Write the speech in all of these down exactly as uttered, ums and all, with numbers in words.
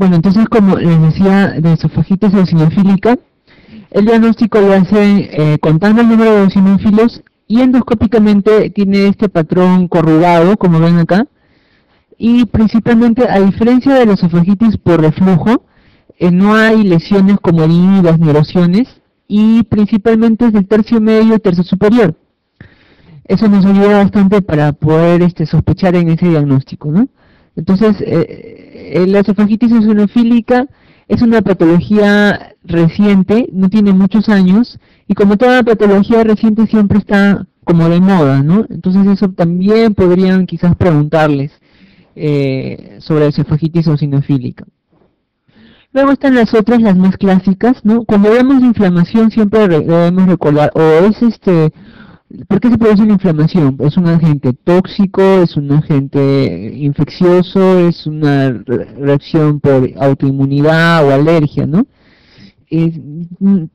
Bueno, entonces, como les decía, de esofagitis eosinofílica, el diagnóstico lo hacen eh, contando el número de eosinófilos y endoscópicamente tiene este patrón corrugado, como ven acá, y principalmente, a diferencia de la esofagitis por reflujo, eh, no hay lesiones como heridas ni erosiones, y principalmente es del tercio medio y tercio superior. Eso nos ayuda bastante para poder este, sospechar en ese diagnóstico, ¿no? Entonces, eh, la esofagitis eosinofílica es una patología reciente, no tiene muchos años, y como toda patología reciente siempre está como de moda, ¿no? Entonces eso también podrían quizás preguntarles eh, sobre esofagitis eosinofílica. Luego están las otras, las más clásicas, ¿no? Cuando vemos inflamación siempre debemos recordar, o es este... ¿por qué se produce la inflamación? ¿Es un agente tóxico? ¿Es un agente infeccioso? ¿Es una reacción por autoinmunidad o alergia, no? Eh,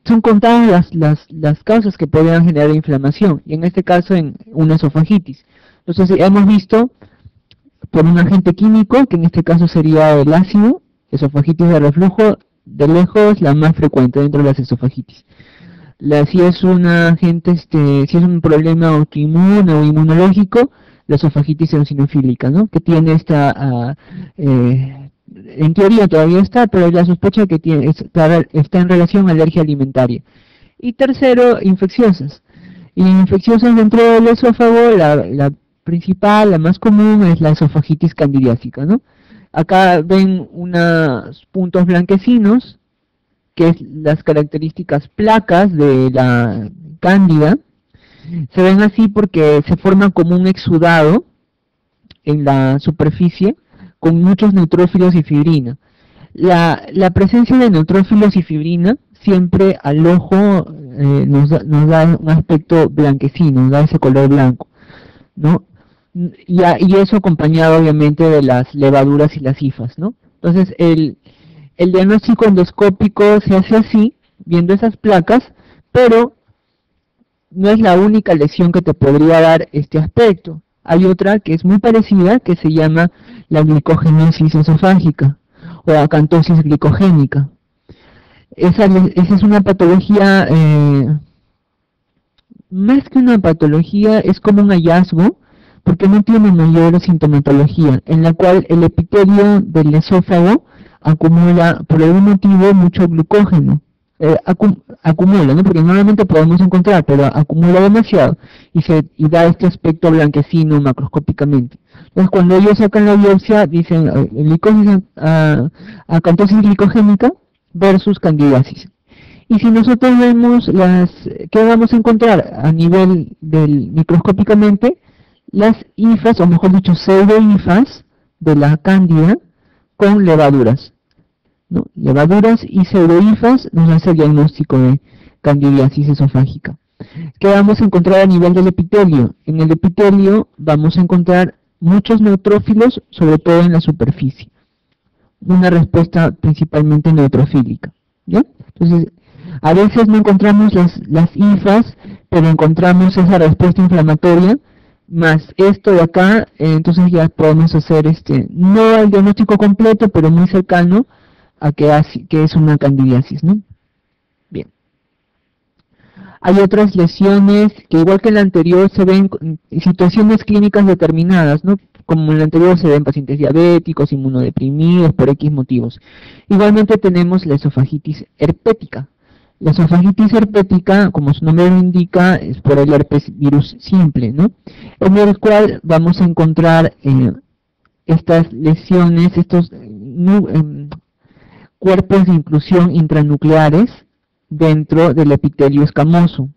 son contadas las, las, las causas que podrían generar inflamación, y en este caso en una esofagitis. Entonces hemos visto por un agente químico, que en este caso sería el ácido. Esofagitis de reflujo, de lejos, la más frecuente dentro de las esofagitis. La, si es una gente, este, si es un problema autoinmune o inmunológico, la esofagitis eosinofílica, ¿no? Que tiene esta, uh, eh, en teoría todavía está, pero es la sospecha que tiene, está, está en relación a alergia alimentaria. Y tercero, infecciosas. Y infecciosas dentro del esófago, la, la principal, la más común es la esofagitis candidiásica, ¿no? Acá ven unos puntos blanquecinos, que es las características placas de la cándida. Se ven así porque se forman como un exudado en la superficie con muchos neutrófilos y fibrina. La, la presencia de neutrófilos y fibrina siempre al ojo eh, nos, da, nos da un aspecto blanquecino, nos da ese color blanco, ¿no? Y, a, y eso acompañado obviamente de las levaduras y las hifas, ¿no? Entonces el... El diagnóstico endoscópico se hace así, viendo esas placas, pero no es la única lesión que te podría dar este aspecto. Hay otra que es muy parecida, que se llama la glicogenosis esofágica o acantosis glicogénica. Esa, esa es una patología, eh, más que una patología, es como un hallazgo, porque no tiene mayor sintomatología, en la cual el epitelio del esófago acumula, por algún motivo, mucho glucógeno. Eh, acum acumula, ¿no? Porque normalmente podemos encontrar, pero acumula demasiado y, se, y da este aspecto blanquecino macroscópicamente. Entonces, cuando ellos sacan la biopsia, dicen glucosis, uh, acantosis glicogénica versus candidiasis. Y si nosotros vemos las, ¿qué vamos a encontrar a nivel del microscópicamente? Las hifas, o mejor dicho, pseudohifas de la cándida con levaduras, ¿no? Levaduras y pseudohifas nos hace el diagnóstico de candidiasis esofágica. ¿Qué vamos a encontrar a nivel del epitelio? En el epitelio vamos a encontrar muchos neutrófilos, sobre todo en la superficie. Una respuesta principalmente neutrofílica, ¿ya? Entonces, a veces no encontramos las, las hifas, pero encontramos esa respuesta inflamatoria, más esto de acá, entonces ya podemos hacer este, no el diagnóstico completo, pero muy cercano a que, así, que es una candidiasis, ¿no? Bien. Hay otras lesiones que, igual que en la anterior, se ven en situaciones clínicas determinadas, ¿no? Como en la anterior se ven pacientes diabéticos, inmunodeprimidos, por X motivos. Igualmente tenemos la esofagitis herpética. La esofagitis herpética, como su nombre lo indica, es por el herpes virus simple, ¿no? En el cual vamos a encontrar eh, estas lesiones, estos eh, cuerpos de inclusión intranucleares dentro del epitelio escamoso.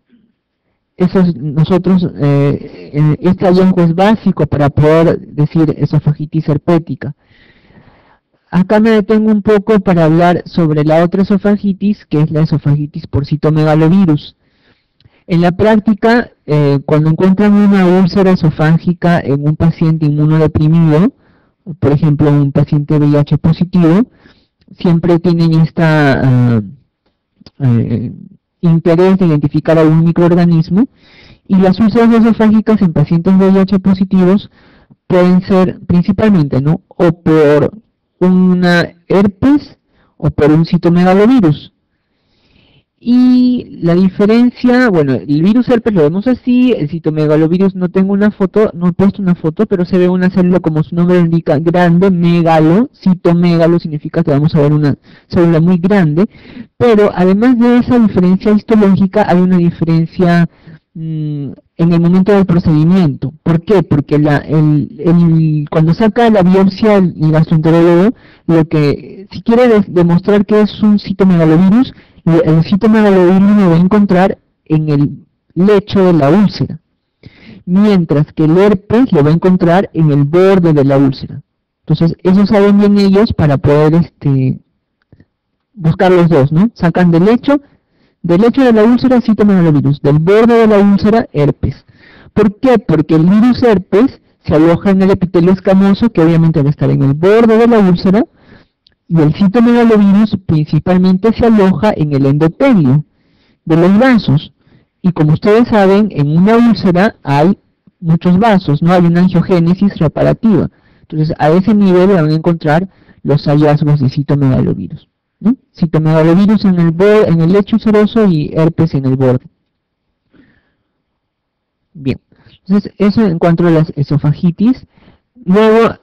Eso es, nosotros, eh, este hallazgo es básico para poder decir esofagitis herpética. Acá me detengo un poco para hablar sobre la otra esofagitis, que es la esofagitis por citomegalovirus. En la práctica, eh, cuando encuentran una úlcera esofágica en un paciente inmunodeprimido, por ejemplo, un paciente V I H positivo, siempre tienen esta uh, eh, interés de identificar algún microorganismo, y las úlceras esofágicas en pacientes V I H positivos pueden ser principalmente, ¿no?, o por con una herpes o por un citomegalovirus. Y la diferencia, bueno, el virus herpes lo vemos así, el citomegalovirus no tengo una foto, no he puesto una foto, pero se ve una célula como su nombre indica, grande, megalo, citomegalo significa que vamos a ver una célula muy grande, pero además de esa diferencia histológica hay una diferencia mmm, en el momento del procedimiento. ¿Por qué? Porque la, el, el, cuando saca la biopsia el, el gastroenterólogo, lo que, si quiere de, demostrar que es un citomegalovirus, el citomegalovirus lo va a encontrar en el lecho de la úlcera, mientras que el herpes lo va a encontrar en el borde de la úlcera. Entonces, eso saben bien ellos para poder este, buscar los dos, ¿no? Sacan del lecho, del lecho de la úlcera, citomegalovirus, del borde de la úlcera, herpes. ¿Por qué? Porque el virus herpes se aloja en el epitelio escamoso, que obviamente va a estar en el borde de la úlcera, y el citomegalovirus principalmente se aloja en el endotelio de los vasos. Y como ustedes saben, en una úlcera hay muchos vasos, no hay una angiogénesis reparativa. Entonces, a ese nivel van a encontrar los hallazgos de citomegalovirus, ¿no? Citomegalovirus en el, en el lecho ulceroso y herpes en el borde. Bien, entonces eso en cuanto a las esofagitis. Luego,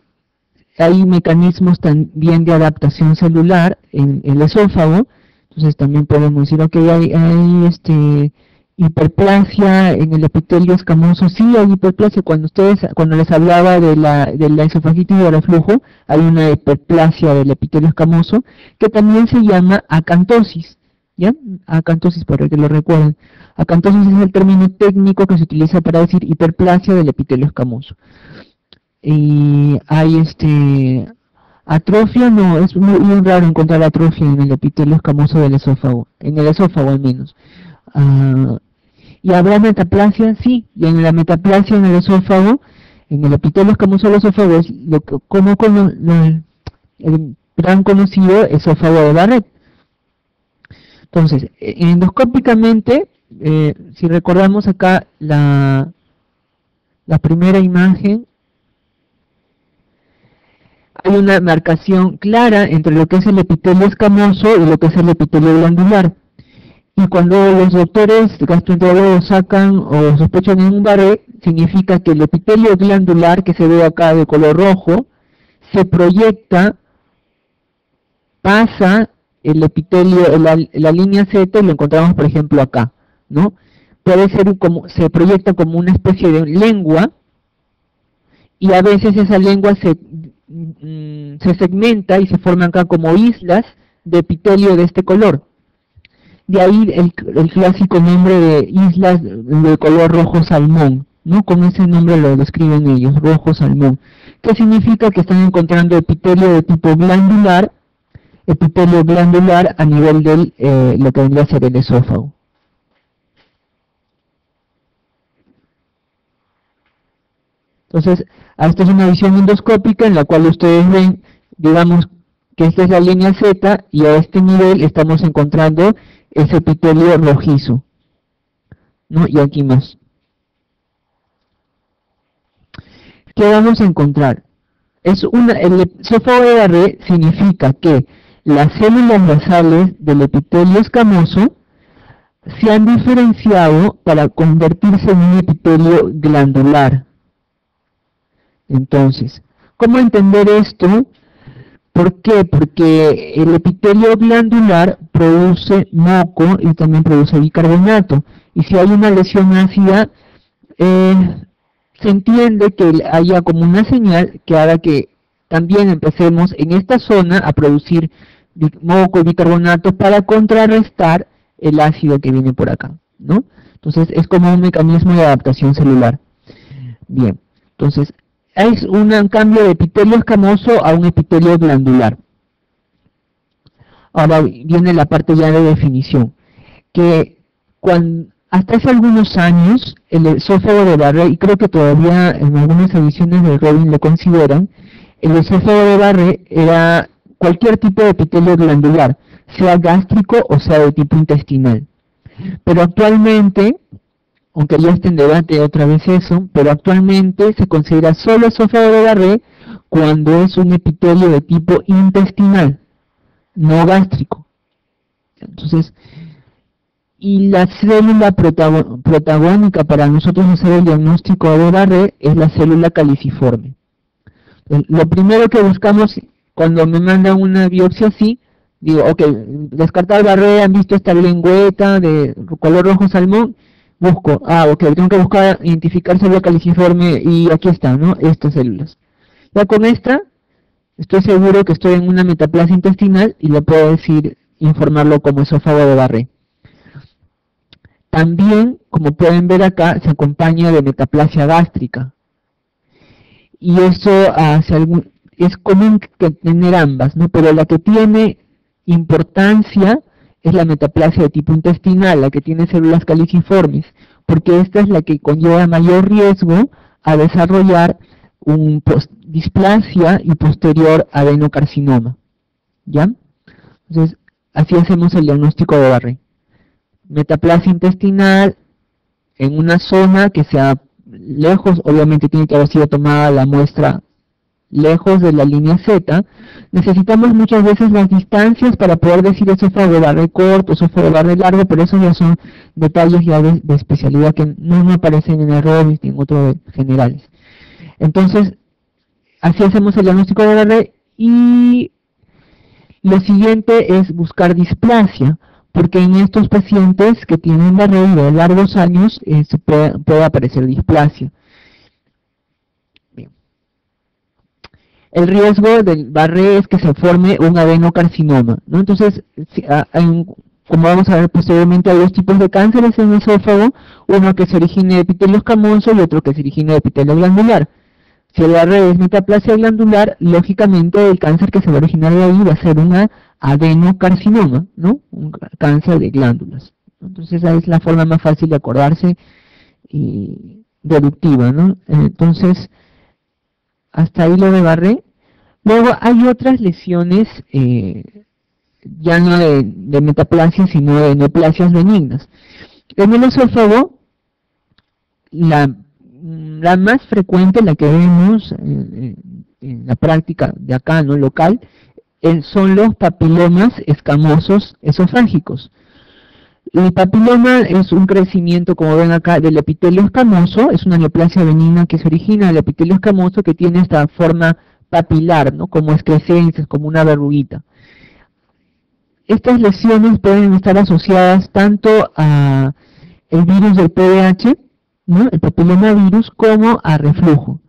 hay mecanismos también de adaptación celular en el esófago, entonces también podemos decir, ok, hay, hay este, hiperplasia en el epitelio escamoso, sí hay hiperplasia, cuando ustedes, cuando les hablaba de la, de la esofagitis de reflujo, hay una hiperplasia del epitelio escamoso, que también se llama acantosis, ¿ya? Acantosis, para que lo recuerden. Acantosis es el término técnico que se utiliza para decir hiperplasia del epitelio escamoso. Y hay este atrofia, no, es muy, muy raro encontrar atrofia en el epitelio escamoso del esófago, en el esófago al menos. Uh, ¿Y habrá metaplasia? Sí, y en la metaplasia en el esófago, en el epitelio escamoso del esófago, es lo que, como con lo, el gran conocido esófago de Barrett. Entonces, endoscópicamente, eh, si recordamos acá la, la primera imagen, hay una marcación clara entre lo que es el epitelio escamoso y lo que es el epitelio glandular. Y cuando los doctores gastroenterólogos sacan o sospechan en un Barrett, significa que el epitelio glandular, que se ve acá de color rojo, se proyecta, pasa el epitelio, la, la línea Z, y lo encontramos por ejemplo acá, ¿no? Puede ser como, se proyecta como una especie de lengua, y a veces esa lengua se se segmenta y se forman acá como islas de epitelio de este color. De ahí el, el clásico nombre de islas de color rojo salmón, ¿no? Con ese nombre lo describen ellos, rojo salmón. ¿Qué significa? Que están encontrando epitelio de tipo glandular, epitelio glandular a nivel de eh, lo que vendría a ser el esófago. Entonces, esta es una visión endoscópica en la cual ustedes ven, digamos, que esta es la línea Z y a este nivel estamos encontrando ese epitelio rojizo, ¿no? Y aquí más. ¿Qué vamos a encontrar? Es una, el esófago de Barrett significa que las células basales del epitelio escamoso se han diferenciado para convertirse en un epitelio glandular. Entonces, ¿cómo entender esto? ¿Por qué? Porque el epitelio glandular produce moco y también produce bicarbonato. Y si hay una lesión ácida, eh, se entiende que haya como una señal que haga que también empecemos en esta zona a producir moco y bicarbonato para contrarrestar el ácido que viene por acá, ¿no? Entonces, es como un mecanismo de adaptación celular. Bien, entonces, es un cambio de epitelio escamoso a un epitelio glandular. Ahora viene la parte ya de definición, que cuando, hasta hace algunos años el esófago de Barrett, y creo que todavía en algunas ediciones de Robin lo consideran, el esófago de Barrett era cualquier tipo de epitelio glandular, sea gástrico o sea de tipo intestinal. Pero actualmente, aunque ya está en debate otra vez eso, pero actualmente se considera solo esófago de Barrett cuando es un epitelio de tipo intestinal, no gástrico. Entonces, y la célula protagónica para nosotros hacer el diagnóstico de Barrett es la célula caliciforme. Lo primero que buscamos cuando me mandan una biopsia así, digo, ok, descartar Barrett, han visto esta lengüeta de color rojo salmón, busco, ah, ok, tengo que buscar, identificar célula caliciforme y aquí está, ¿no? Estas células. Ya con esta, estoy seguro que estoy en una metaplasia intestinal y le puedo decir, informarlo como esófago de Barrett. También, como pueden ver acá, se acompaña de metaplasia gástrica. Y eso hace algún, es común que tener ambas, ¿no? Pero la que tiene importancia es la metaplasia de tipo intestinal, la que tiene células caliciformes, porque esta es la que conlleva mayor riesgo a desarrollar un displasia y posterior adenocarcinoma. ¿Ya? Entonces, así hacemos el diagnóstico de Barrett. Metaplasia intestinal en una zona que sea lejos, obviamente tiene que haber sido tomada la muestra lejos de la línea Z. Necesitamos muchas veces las distancias para poder decir esófago de Barrett corto, esófago de Barrett largo, pero esos ya son detalles ya de, de especialidad que no, no aparecen en errores ni en otros generales. Entonces, así hacemos el diagnóstico de Barrett y lo siguiente es buscar displasia, porque en estos pacientes que tienen Barrett de largos años eh, se puede, puede aparecer displasia. Bien. El riesgo del Barrett es que se forme un adenocarcinoma, ¿no? Entonces, si, a, en, como vamos a ver posteriormente, hay dos tipos de cánceres en el esófago, uno que se origina de epitelio escamoso y otro que se origina de epitelio glandular. Si el Barrett es metaplasia glandular, lógicamente el cáncer que se va a originar de ahí va a ser una adenocarcinoma, ¿no? Un cáncer de glándulas. Entonces esa es la forma más fácil de acordarse y deductiva, ¿no? Entonces, hasta ahí lo de Barrett. Luego hay otras lesiones, eh, ya no de, de metaplasia, sino de neoplasias benignas. En el esófago, la, la más frecuente, la que vemos en, en, en la práctica de acá, ¿no? Local, son los papilomas escamosos esofágicos. El papiloma es un crecimiento, como ven acá, del epitelio escamoso, es una neoplasia benigna que se origina del epitelio escamoso que tiene esta forma papilar, ¿no? Como excrescencias, como una verruguita. Estas lesiones pueden estar asociadas tanto a el virus del P D H, ¿no? El papiloma virus, como a reflujo.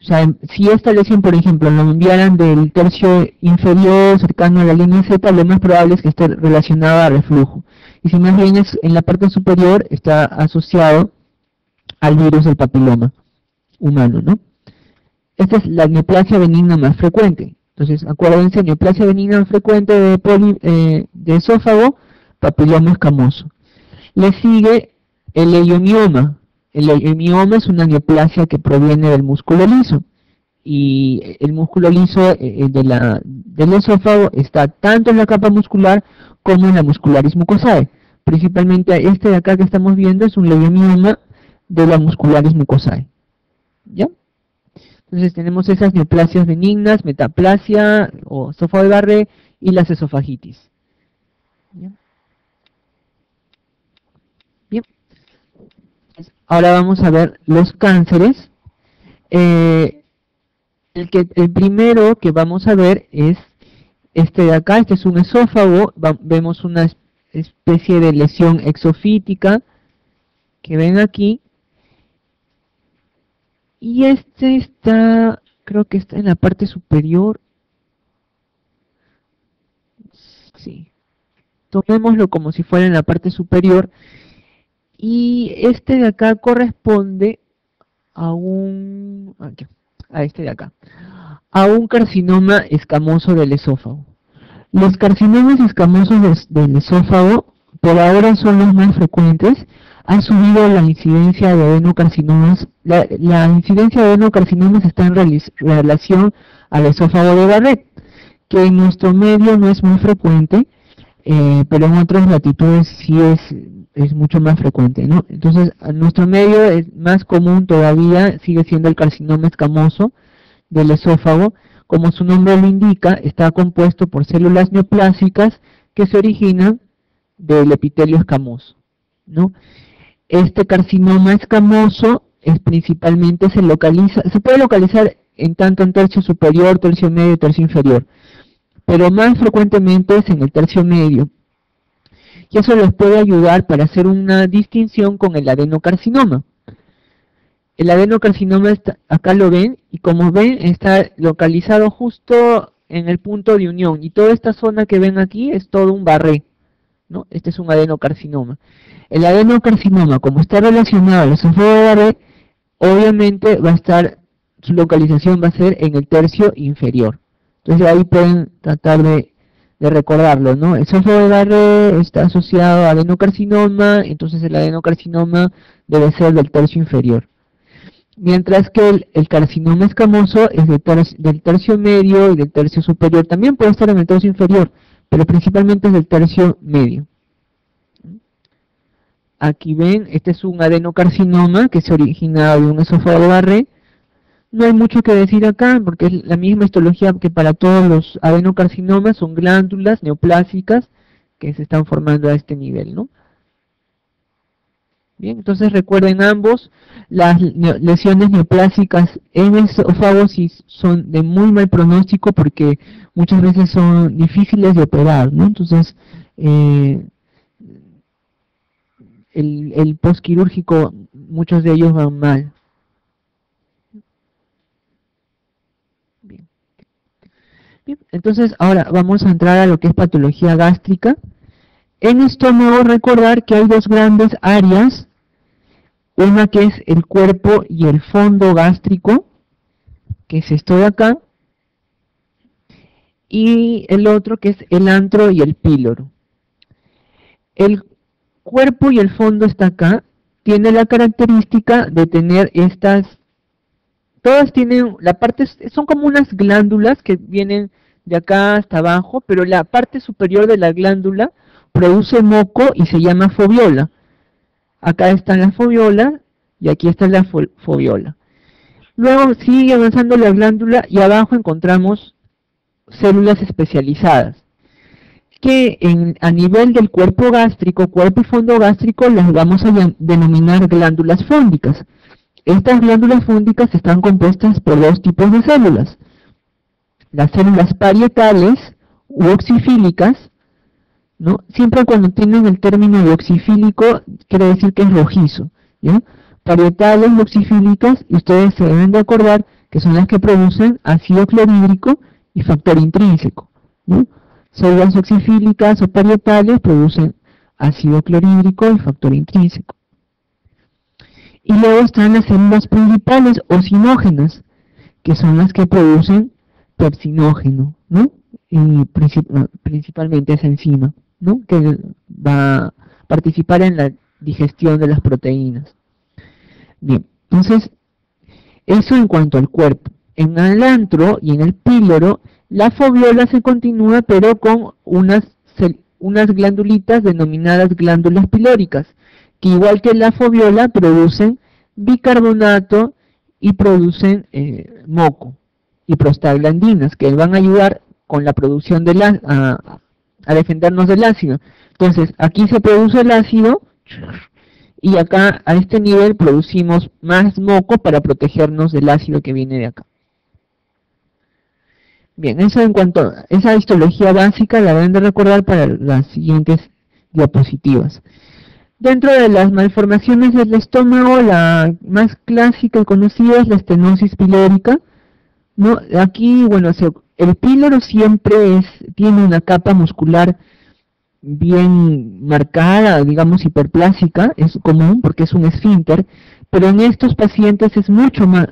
O sea, si esta lesión, por ejemplo, lo enviaran del tercio inferior cercano a la línea Z, lo más probable es que esté relacionada a reflujo. Y si más bien es en la parte superior, está asociado al virus del papiloma humano, ¿no? Esta es la neoplasia benigna más frecuente. Entonces, acuérdense, neoplasia benigna más frecuente de, poli, eh, de esófago, papiloma escamoso. Le sigue el leiomioma. El mioma es una neoplasia que proviene del músculo liso, y el músculo liso de la, del esófago está tanto en la capa muscular como en la muscularis mucosae. Principalmente este de acá que estamos viendo es un leiomioma de la muscularis mucosae. ¿Ya? Entonces tenemos esas neoplasias benignas, metaplasia o esófago de Barrett y las esofagitis. ¿Ya? Ahora vamos a ver los cánceres. Eh, el, que, el primero que vamos a ver es este de acá, este es un esófago, va, vemos una especie de lesión exofítica que ven aquí. Y este está, creo que está en la parte superior. Sí. Tomémoslo como si fuera en la parte superior. Y este de acá corresponde a un, aquí, a este de acá, a un carcinoma escamoso del esófago. Los carcinomas escamosos del esófago por ahora son los más frecuentes. Ha subido la incidencia de adenocarcinomas. La, la incidencia de adenocarcinomas está en relación al esófago de Barrett, que en nuestro medio no es muy frecuente, eh, pero en otras latitudes sí es es mucho más frecuente, ¿no? Entonces, en nuestro medio es más común todavía, sigue siendo el carcinoma escamoso, del esófago, como su nombre lo indica, está compuesto por células neoplásicas que se originan del epitelio escamoso, ¿no? Este carcinoma escamoso es principalmente se localiza, se puede localizar en tanto en tercio superior, tercio medio, tercio inferior, pero más frecuentemente es en el tercio medio. Y eso les puede ayudar para hacer una distinción con el adenocarcinoma. El adenocarcinoma, está, acá lo ven, y como ven, está localizado justo en el punto de unión. Y toda esta zona que ven aquí es todo un barré, ¿no? Este es un adenocarcinoma. El adenocarcinoma, como está relacionado al esófago de Barrett, obviamente va a estar, su localización va a ser en el tercio inferior. Entonces ahí pueden tratar de... de recordarlo, ¿no? El esófago de Barrett está asociado a adenocarcinoma, entonces el adenocarcinoma debe ser del tercio inferior. Mientras que el, el carcinoma escamoso es de ter, del tercio medio y del tercio superior, también puede estar en el tercio inferior, pero principalmente es del tercio medio. Aquí ven, este es un adenocarcinoma que se origina de un esófago de Barrett. No hay mucho que decir acá, porque es la misma histología que para todos los adenocarcinomas, son glándulas neoplásicas que se están formando a este nivel, ¿no? Bien, entonces recuerden ambos, las lesiones neoplásicas en esofágosis son de muy mal pronóstico porque muchas veces son difíciles de operar, ¿no? Entonces, eh, el, el postquirúrgico, muchos de ellos van mal. Entonces, ahora vamos a entrar a lo que es patología gástrica. En estómago, recordar que hay dos grandes áreas, una que es el cuerpo y el fondo gástrico, que es esto de acá, y el otro que es el antro y el píloro. El cuerpo y el fondo está acá, tiene la característica de tener estas, todas tienen, la parte, son como unas glándulas que vienen de acá hasta abajo, pero la parte superior de la glándula produce moco y se llama fobiola. Acá está la fobiola y aquí está la fobiola. Luego sigue avanzando la glándula y abajo encontramos células especializadas, que en, a nivel del cuerpo gástrico, cuerpo y fondo gástrico, las vamos a denominar glándulas fóndicas. Estas glándulas fóndicas están compuestas por dos tipos de células. Las células parietales u oxifílicas, ¿no? Siempre cuando tienen el término de oxifílico, quiere decir que es rojizo, ¿ya? Parietales u oxifílicas, y ustedes se deben de acordar que son las que producen ácido clorhídrico y factor intrínseco, ¿no? Células oxifílicas o parietales producen ácido clorhídrico y factor intrínseco. Y luego están las células principales o sinógenas, que son las que producen pepsinógeno, ¿no? Y principalmente esa enzima, ¿no? Que va a participar en la digestión de las proteínas. Bien, entonces, eso en cuanto al cuerpo. En el antro y en el píloro, la fobiola se continúa, pero con unas, unas glándulitas denominadas glándulas pilóricas, que igual que la fobiola producen bicarbonato y producen eh, moco y prostaglandinas, que van a ayudar con la producción de la, a, a defendernos del ácido. Entonces, aquí se produce el ácido y acá a este nivel producimos más moco para protegernos del ácido que viene de acá. Bien, eso en cuanto a esa histología básica la deben de recordar para las siguientes diapositivas. Dentro de las malformaciones del estómago, la más clásica y conocida es la estenosis pilórica, ¿no? Aquí, bueno, el píloro siempre es, tiene una capa muscular bien marcada, digamos hiperplásica, es común porque es un esfínter, pero en estos pacientes es mucho más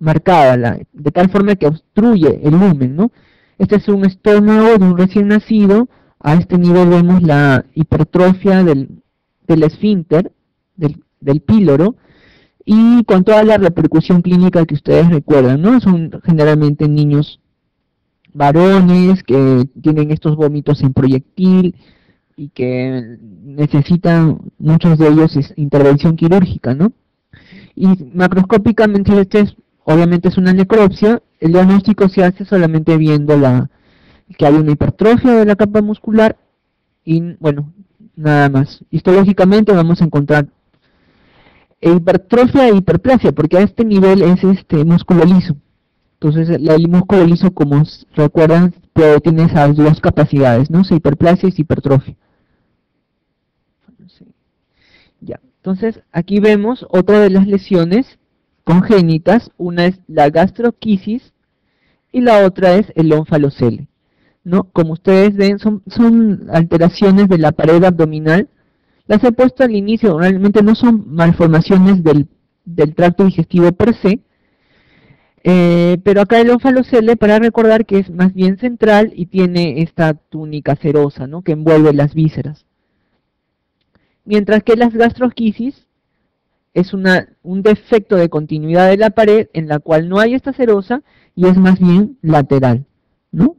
marcada, la, de tal forma que obstruye el lumen, ¿no? Este es un estómago de un recién nacido, a este nivel vemos la hipertrofia del del esfínter, del, del píloro, y con toda la repercusión clínica que ustedes recuerdan, ¿no? Son generalmente niños varones que tienen estos vómitos en proyectil y que necesitan, muchos de ellos, intervención quirúrgica, ¿no? Y macroscópicamente este es Obviamente es una necropsia, el diagnóstico se hace solamente viendo la, que hay una hipertrofia de la capa muscular y, bueno, nada más. Histológicamente vamos a encontrar hipertrofia e hiperplasia, porque a este nivel es este músculo liso. Entonces, el músculo liso, como recuerdan, puede, tiene esas dos capacidades, ¿no? Se hiperplasia y se hipertrofia. Ya. Entonces, aquí vemos otra de las lesiones congénitas. Una es la gastroquisis y la otra es el onfalocele, ¿no? Como ustedes ven, son, son alteraciones de la pared abdominal. Las he puesto al inicio, realmente no son malformaciones del, del tracto digestivo per se, Eh, pero acá el onfalocele, para recordar que es más bien central y tiene esta túnica serosa, ¿no?, que envuelve las vísceras. Mientras que las gastroquisis es una, un defecto de continuidad de la pared en la cual no hay esta serosa y es más bien lateral, ¿no?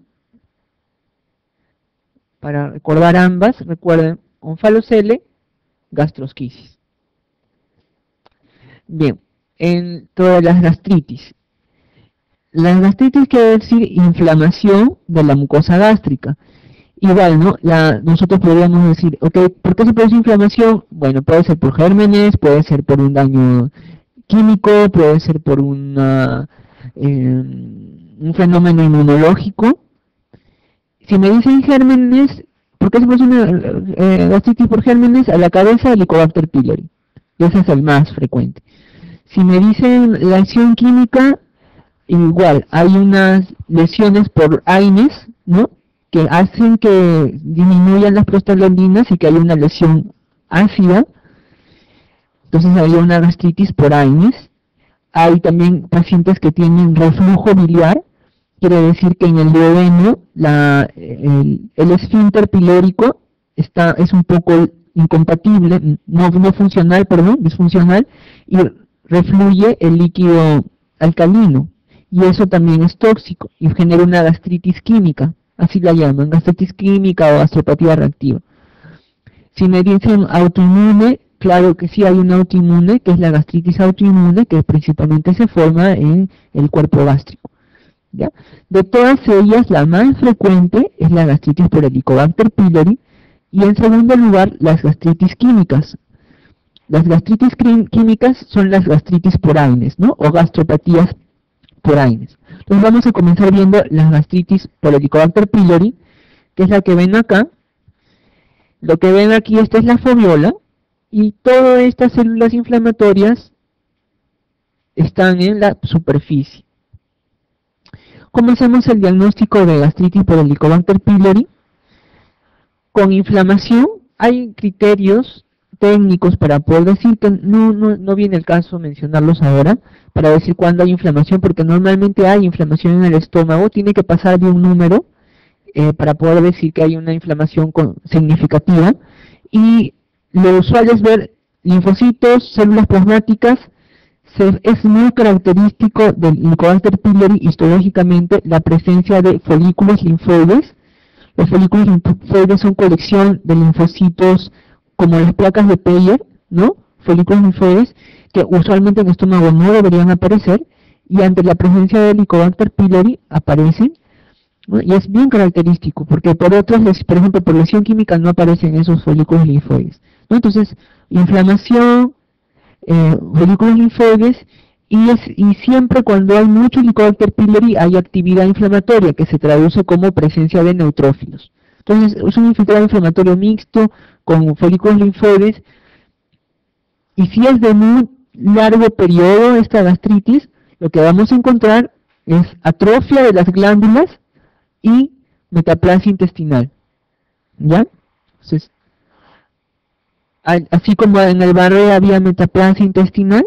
Para recordar ambas, recuerden onfalocele, gastroquisis. Bien, en todas las gastritis. La gastritis quiere decir inflamación de la mucosa gástrica. Igual, ¿no? La, nosotros podríamos decir, okay, ¿por qué se produce inflamación? Bueno, puede ser por gérmenes, puede ser por un daño químico, puede ser por una, eh, un fenómeno inmunológico. Si me dicen gérmenes, ¿por qué se produce una eh, gastritis por gérmenes? A la cabeza, Helicobacter pylori. Ese es el más frecuente. Si me dicen la acción química, igual, hay unas lesiones por AINES, ¿no?, que hacen que disminuyan las prostaglandinas y que haya una lesión ácida. Entonces había una gastritis por AINES. Hay también pacientes que tienen reflujo biliar, quiere decir que en el duodeno la, el, el esfínter pilórico está, es un poco incompatible, no, no funcional, perdón, disfuncional, y refluye el líquido alcalino. Y eso también es tóxico y genera una gastritis química, así la llaman, gastritis química o gastropatía reactiva. Si me dicen autoinmune, claro que sí hay una autoinmune, que es la gastritis autoinmune, que principalmente se forma en el cuerpo gástrico, ¿ya? De todas ellas, la más frecuente es la gastritis por Helicobacter pylori y en segundo lugar, las gastritis químicas. Las gastritis químicas son las gastritis por AINES, ¿no?, o gastropatías por AINES. Entonces vamos a comenzar viendo las gastritis por Helicobacter pylori, que es la que ven acá. Lo que ven aquí, esta es la foviola, y todas estas células inflamatorias están en la superficie. ¿Cómo hacemos el diagnóstico de gastritis por Helicobacter pylori? Con inflamación hay criterios técnicos para poder decir que no, no, no viene el caso mencionarlos ahora, para decir cuándo hay inflamación, porque normalmente hay inflamación en el estómago, tiene que pasar de un número eh, para poder decir que hay una inflamación con, significativa, y lo usual es ver linfocitos, células plasmáticas. Se, es muy característico del Helicobacter pylori histológicamente la presencia de folículos linfoides. Los folículos linfoides son colección de linfocitos como las placas de Peyer, ¿no?, folículos linfoides, que usualmente en el estómago no deberían aparecer, y ante la presencia de Helicobacter pylori aparecen, ¿no? Y es bien característico, porque por otras, por ejemplo, por lesión química no aparecen esos folículos linfoides, ¿no? Entonces, inflamación, eh, folículos linfoides, y, es, y siempre cuando hay mucho Helicobacter pylori hay actividad inflamatoria, que se traduce como presencia de neutrófilos. Entonces, es un infiltrado inflamatorio mixto con folículos linfoides, y si es de muy largo periodo esta gastritis, lo que vamos a encontrar es atrofia de las glándulas y metaplasia intestinal, ¿ya? Entonces, así como en el Barrett había metaplasia intestinal,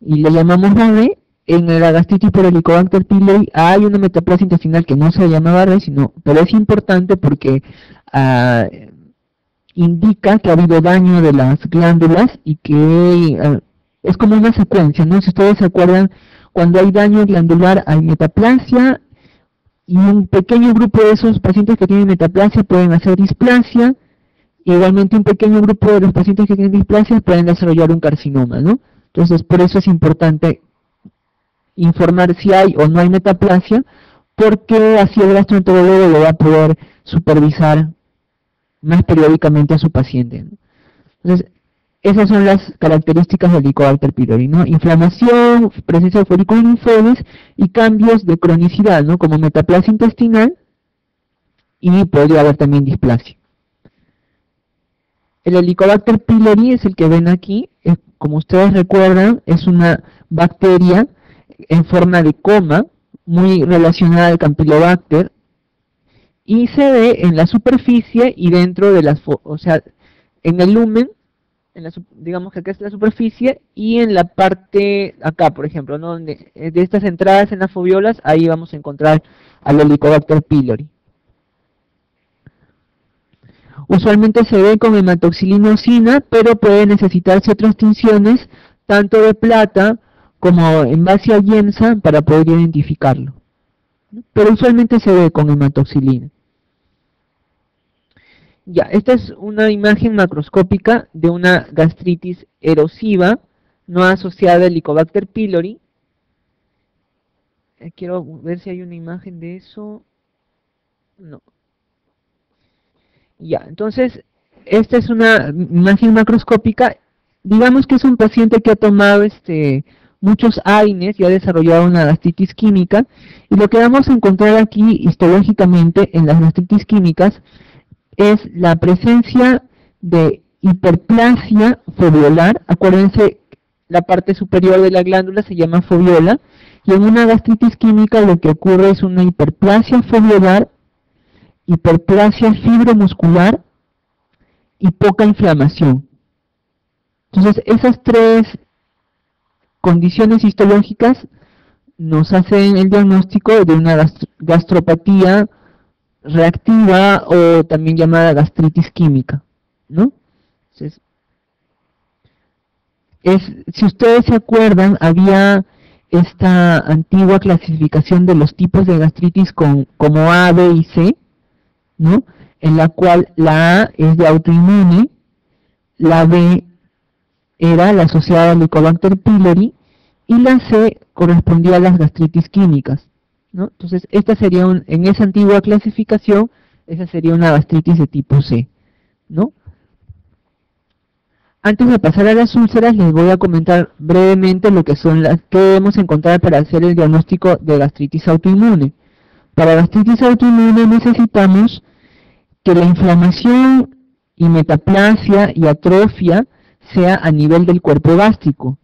y le llamamos Barrett, en la gastritis por Helicobacter pylori hay una metaplasia intestinal que no se llama Barrett, sino, pero es importante porque ah, indica que ha habido daño de las glándulas y que ah, es como una secuencia, ¿no? Si ustedes se acuerdan, cuando hay daño glandular hay metaplasia, y un pequeño grupo de esos pacientes que tienen metaplasia pueden hacer displasia, y igualmente un pequeño grupo de los pacientes que tienen displasia pueden desarrollar un carcinoma, ¿no? Entonces, por eso es importante informar si hay o no hay metaplasia, porque así el gastroenterólogo lo va a poder supervisar más periódicamente a su paciente, ¿no? Entonces, esas son las características del Helicobacter pylori, ¿no? Inflamación, presencia de folículos linfoides y cambios de cronicidad, ¿no? Como metaplasia intestinal y podría haber también displasia. El Helicobacter pylori es el que ven aquí, es, como ustedes recuerdan, es una bacteria en forma de coma, muy relacionada al Campylobacter, y se ve en la superficie y dentro de las, o sea, en el lumen, en la, digamos que acá es la superficie, y en la parte, acá por ejemplo, ¿no? de, de estas entradas en las fobiolas, ahí vamos a encontrar al Helicobacter pylori. Usualmente se ve con hematoxilinosina, pero puede necesitarse otras tinciones, tanto de plata como en base a Yemsa, para poder identificarlo. Pero usualmente se ve con hematoxilina. Ya, esta es una imagen macroscópica de una gastritis erosiva no asociada al Helicobacter pylori. Quiero ver si hay una imagen de eso. No. Ya, entonces, esta es una imagen macroscópica. Digamos que es un paciente que ha tomado este... muchos AINES y ha desarrollado una gastritis química, y lo que vamos a encontrar aquí histológicamente en las gastritis químicas es la presencia de hiperplasia fobiolar. Acuérdense, la parte superior de la glándula se llama fobiola, y en una gastritis química lo que ocurre es una hiperplasia fobiolar, hiperplasia fibromuscular y poca inflamación. Entonces, esas tres condiciones histológicas nos hacen el diagnóstico de una gastropatía reactiva, o también llamada gastritis química, ¿no? Entonces, es, si ustedes se acuerdan, había esta antigua clasificación de los tipos de gastritis con, como A, B y C, ¿no? En la cual la A es de autoinmune, la B era la asociada al Helicobacter pylori, y la C correspondía a las gastritis químicas, ¿no? Entonces, esta sería un, en esa antigua clasificación, esa sería una gastritis de tipo C, ¿no? Antes de pasar a las úlceras, les voy a comentar brevemente lo que son las que debemos encontrar para hacer el diagnóstico de gastritis autoinmune. Para gastritis autoinmune necesitamos que la inflamación y metaplasia y atrofia sea a nivel del cuerpo gástrico.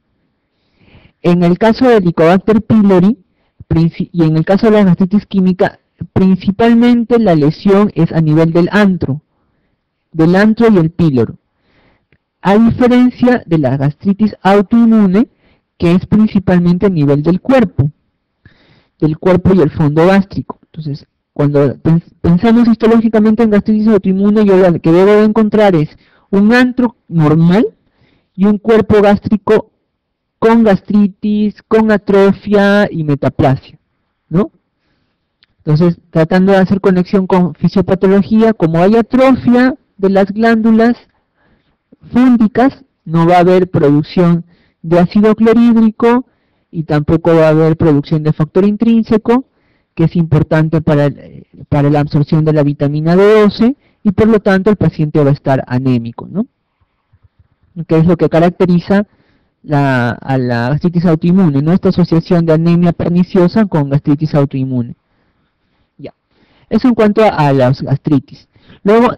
En el caso del Helicobacter pylori y en el caso de la gastritis química, principalmente la lesión es a nivel del antro, del antro y el píloro, a diferencia de la gastritis autoinmune, que es principalmente a nivel del cuerpo, del cuerpo y el fondo gástrico. Entonces, cuando pensamos histológicamente en gastritis autoinmune, yo lo que debo de encontrar es un antro normal y un cuerpo gástrico con gastritis, con atrofia y metaplasia, ¿no? Entonces, tratando de hacer conexión con fisiopatología, como hay atrofia de las glándulas fúngicas, no va a haber producción de ácido clorhídrico y tampoco va a haber producción de factor intrínseco, que es importante para, para la absorción de la vitamina D doce, y por lo tanto el paciente va a estar anémico, ¿no? Que es lo que caracteriza la, a la gastritis autoinmune, ¿no? Esta asociación de anemia perniciosa con gastritis autoinmune. Ya. Eso en cuanto a, a las gastritis. Luego,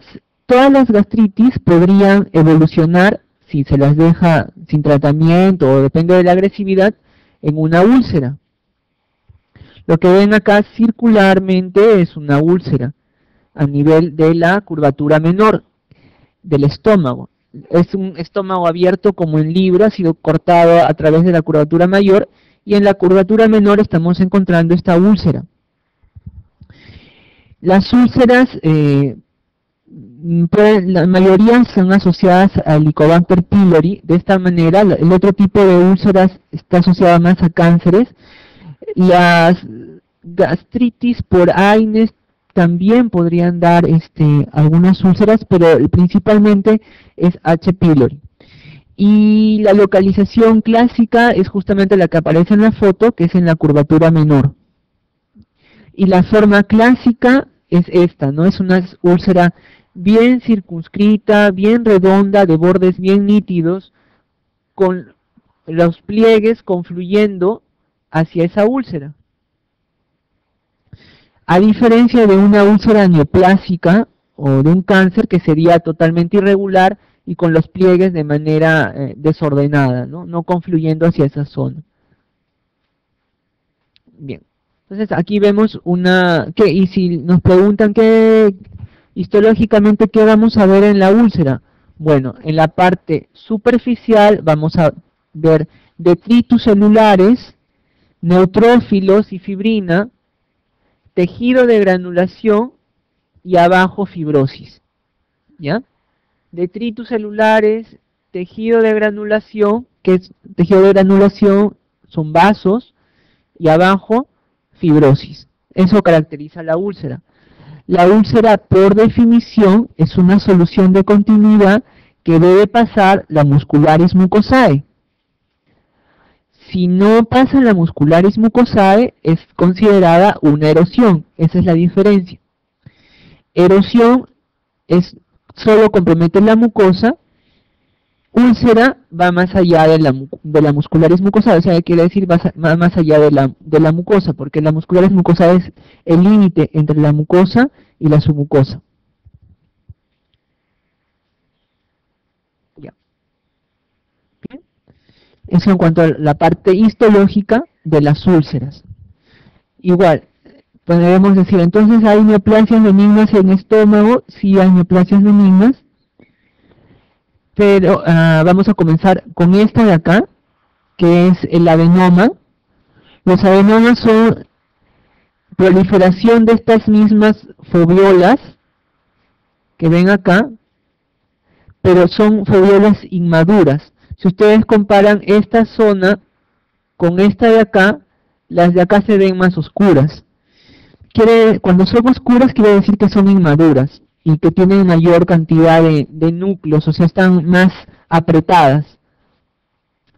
todas las gastritis podrían evolucionar, si se las deja sin tratamiento o depende de la agresividad, en una úlcera. Lo que ven acá circularmente es una úlcera a nivel de la curvatura menor del estómago. Es un estómago abierto como en libro, ha sido cortado a través de la curvatura mayor, y en la curvatura menor estamos encontrando esta úlcera. Las úlceras, eh, la mayoría son asociadas al Helicobacter pylori. De esta manera, el otro tipo de úlceras está asociada más a cánceres. Las gastritis por AINES también podrían dar este, algunas úlceras, pero principalmente es H. pylori. Y la localización clásica es justamente la que aparece en la foto, que es en la curvatura menor. Y la forma clásica es esta, ¿no? Es una úlcera bien circunscrita, bien redonda, de bordes bien nítidos, con los pliegues confluyendo hacia esa úlcera. A diferencia de una úlcera neoplásica o de un cáncer que sería totalmente irregular y con los pliegues de manera eh, desordenada, ¿no? No confluyendo hacia esa zona. Bien, entonces aquí vemos una... ¿qué? Y si nos preguntan qué histológicamente qué vamos a ver en la úlcera, bueno, en la parte superficial vamos a ver detritus celulares, neutrófilos y fibrina, tejido de granulación y abajo fibrosis, ¿ya? Detritus celulares, tejido de granulación, que es tejido de granulación, son vasos, y abajo fibrosis. Eso caracteriza la úlcera. La úlcera, por definición, es una solución de continuidad que debe pasar la muscularis mucosae. Si no pasa la muscularis mucosae, es considerada una erosión. Esa es la diferencia. Erosión es solo compromete la mucosa, úlcera va más allá de la, de la muscularis mucosae, o sea, quiere decir va más allá de la, de la mucosa, porque la muscularis mucosae es el límite entre la mucosa y la submucosa. Ya. Bien. Eso en cuanto a la parte histológica de las úlceras. Igual, podemos decir, entonces hay neoplasias benignas en estómago, sí hay neoplasias benignas, pero uh, vamos a comenzar con esta de acá, que es el adenoma. Los adenomas son proliferación de estas mismas fobiolas que ven acá, pero son fobiolas inmaduras. Si ustedes comparan esta zona con esta de acá, las de acá se ven más oscuras. Quiere, cuando son oscuras quiere decir que son inmaduras y que tienen mayor cantidad de, de núcleos, o sea, están más apretadas.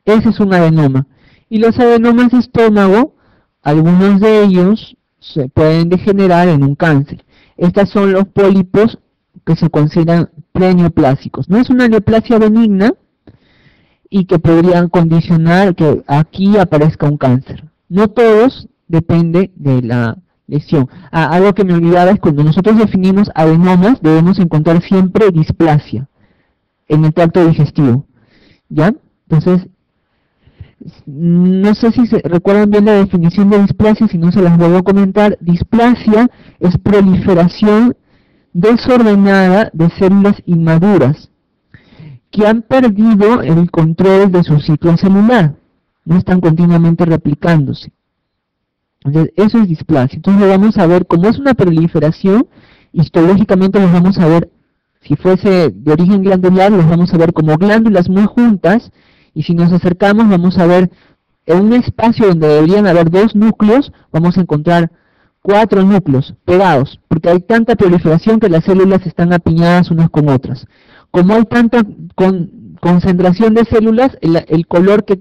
Ese es un adenoma. Y los adenomas de estómago, algunos de ellos se pueden degenerar en un cáncer. Estos son los pólipos que se consideran preneoplásicos. No es una neoplasia benigna y que podrían condicionar que aquí aparezca un cáncer. No todos, depende de la... lesión. Ah, algo que me olvidaba es cuando nosotros definimos adenomas debemos encontrar siempre displasia en el tracto digestivo, ¿ya? Entonces, no sé si se recuerdan bien la definición de displasia, si no se las voy a comentar. Displasia es proliferación desordenada de células inmaduras que han perdido el control de su ciclo celular, no están continuamente replicándose. Entonces, eso es displasia. Entonces, vamos a ver, como es una proliferación, histológicamente los vamos a ver, si fuese de origen glandular, los vamos a ver como glándulas muy juntas, y si nos acercamos vamos a ver, en un espacio donde deberían haber dos núcleos, vamos a encontrar cuatro núcleos pegados, porque hay tanta proliferación que las células están apiñadas unas con otras. Como hay tanta con, concentración de células, el, el color que,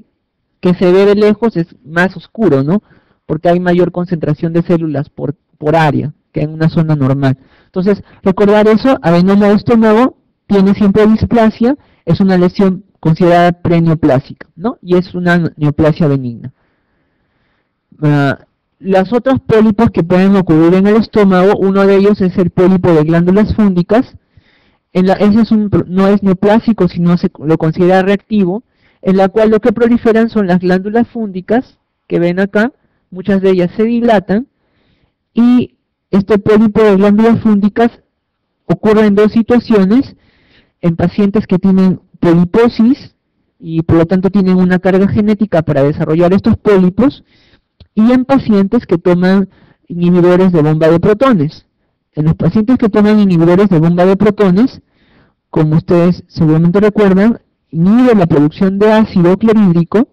que se ve de lejos es más oscuro, ¿no? Porque hay mayor concentración de células por, por área que en una zona normal. Entonces, recordar eso, adenoma de estómago tiene siempre displasia, es una lesión considerada preneoplásica, ¿no? Y es una neoplasia benigna. Uh, las otras pólipos que pueden ocurrir en el estómago, uno de ellos es el pólipo de glándulas fúndicas. En la, ese es un, no es neoplásico, sino se lo considera reactivo, en la cual lo que proliferan son las glándulas fúndicas, que ven acá, muchas de ellas se dilatan, y este pólipo de glándulas fúndicas ocurre en dos situaciones, en pacientes que tienen poliposis, y por lo tanto tienen una carga genética para desarrollar estos pólipos, y en pacientes que toman inhibidores de bomba de protones. En los pacientes que toman inhibidores de bomba de protones, como ustedes seguramente recuerdan, inhibe la producción de ácido clorhídrico,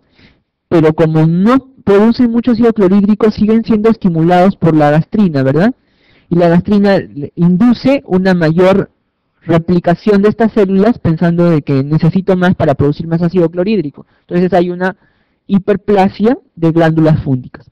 pero como no producen mucho ácido clorhídrico, siguen siendo estimulados por la gastrina, ¿verdad? Y la gastrina induce una mayor replicación de estas células pensando de que necesito más para producir más ácido clorhídrico. Entonces hay una hiperplasia de glándulas fúngicas.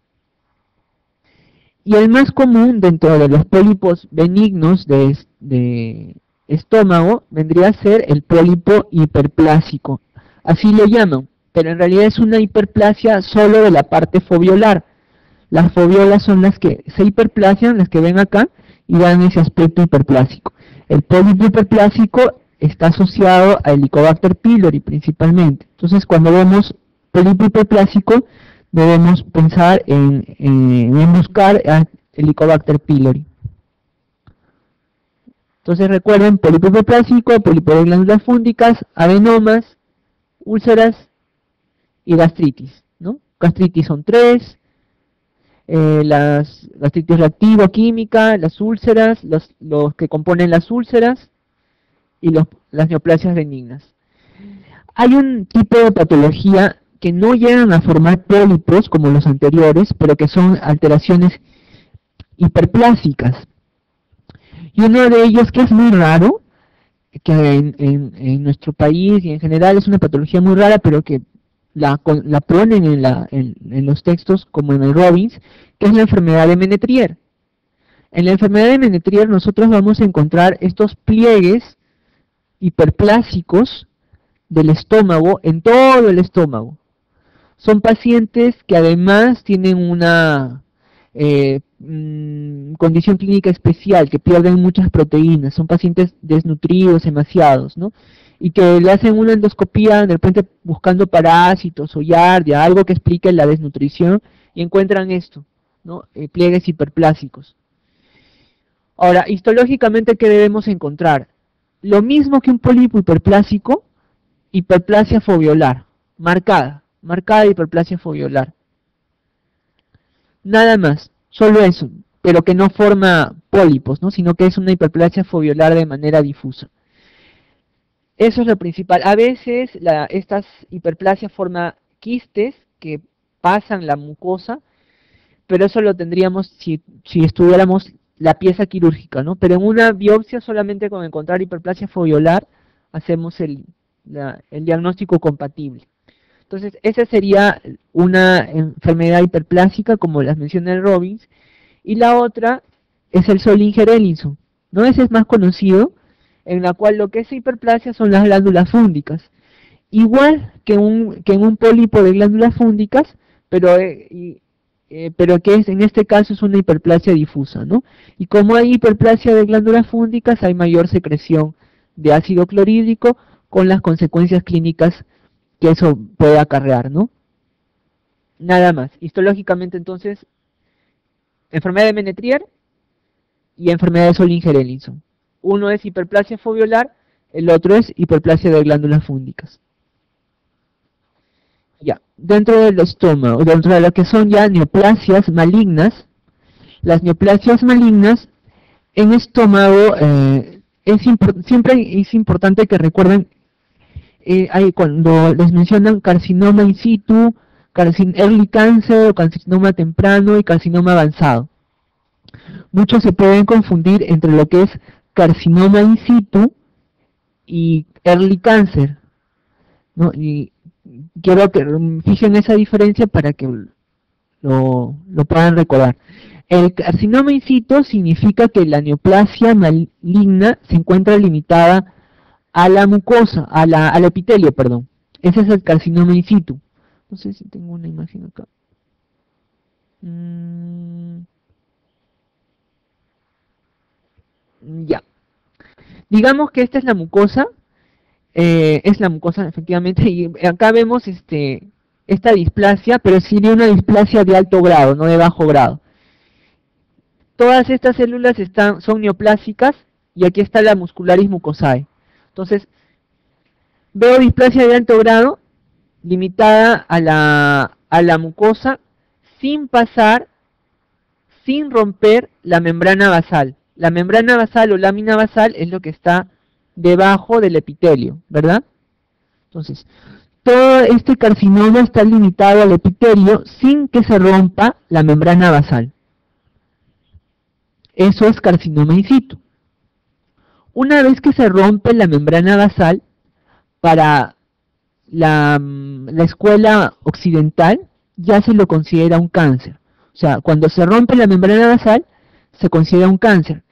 Y el más común dentro de los pólipos benignos de, de estómago vendría a ser el pólipo hiperplásico. Así lo llaman, pero en realidad es una hiperplasia solo de la parte fobiolar. Las fobiolas son las que se hiperplasian, las que ven acá, y dan ese aspecto hiperplásico. El pólipo hiperplásico está asociado a Helicobacter pylori principalmente. Entonces, cuando vemos pólipo hiperplásico, debemos pensar en, en, en buscar a Helicobacter pylori. Entonces recuerden, pólipo hiperplásico, pólipo de glándulas fúngicas, adenomas, úlceras y gastritis, ¿no? Gastritis son tres, eh, las gastritis reactivo-química, las úlceras, los, los que componen las úlceras y los, las neoplasias benignas. Hay un tipo de patología que no llegan a formar pólipos como los anteriores, pero que son alteraciones hiperplásicas. Y uno de ellos, que es muy raro, que en, en, en nuestro país y en general es una patología muy rara, pero que la, la ponen en, la, en, en los textos como en el Robbins, que es la enfermedad de Ménétrier. En la enfermedad de Ménétrier nosotros vamos a encontrar estos pliegues hiperplásicos del estómago, en todo el estómago. Son pacientes que además tienen una eh, mmm, condición clínica especial, que pierden muchas proteínas, son pacientes desnutridos, emaciados, ¿no? Y que le hacen una endoscopía de repente buscando parásitos o yardia, algo que explique la desnutrición, y encuentran esto, ¿no? Eh, pliegues hiperplásicos. Ahora, histológicamente, ¿qué debemos encontrar? Lo mismo que un pólipo hiperplásico, hiperplasia fobiolar, marcada, marcada hiperplasia fobiolar. Nada más, solo eso, pero que no forma pólipos, ¿no? Sino que es una hiperplasia fobiolar de manera difusa. Eso es lo principal. A veces la, estas hiperplasias forman quistes que pasan la mucosa, pero eso lo tendríamos si, si estudiáramos la pieza quirúrgica, ¿no? Pero en una biopsia solamente con encontrar hiperplasia fobiolar hacemos el, la, el diagnóstico compatible. Entonces, esa sería una enfermedad hiperplásica, como las menciona el Robbins, y la otra es el Zollinger-Ellison, ¿no? Ese es más conocido, en la cual lo que es hiperplasia son las glándulas fúngicas, igual que, un, que en un pólipo de glándulas fúngicas, pero, eh, y, eh, pero que es, en este caso es una hiperplasia difusa, ¿no? Y como hay hiperplasia de glándulas fúngicas, hay mayor secreción de ácido clorhídrico, con las consecuencias clínicas que eso puede acarrear, ¿no? Nada más. Histológicamente, entonces, enfermedad de Ménétrier y enfermedad de Zollinger-Ellison. Uno es hiperplasia fobiolar, el otro es hiperplasia de glándulas fúngicas. Ya, dentro del estómago, dentro de lo que son ya neoplasias malignas, las neoplasias malignas en estómago, eh, es siempre es importante que recuerden, Eh, hay, cuando les mencionan carcinoma in situ, carcin early cancer, o carcinoma temprano y carcinoma avanzado. Muchos se pueden confundir entre lo que es carcinoma in situ y early cancer, ¿no? Y quiero que fijen esa diferencia para que lo, lo puedan recordar. El carcinoma in situ significa que la neoplasia maligna se encuentra limitada a la mucosa, a la, al epitelio, perdón. Ese es el carcinoma in situ. No sé si tengo una imagen acá. Mm. Ya. Digamos que esta es la mucosa, eh, es la mucosa efectivamente, y acá vemos este esta displasia, pero sería una displasia de alto grado, no de bajo grado. Todas estas células están, son neoplásicas, y aquí está la muscularis mucosae. Entonces, veo displasia de alto grado, limitada a la, a la mucosa, sin pasar, sin romper la membrana basal. La membrana basal o lámina basal es lo que está debajo del epitelio, ¿verdad? Entonces, todo este carcinoma está limitado al epitelio sin que se rompa la membrana basal. Eso es carcinoma in situ. Una vez que se rompe la membrana basal, para la, la escuela occidental ya se lo considera un cáncer. O sea, cuando se rompe la membrana basal, se considera un cáncer.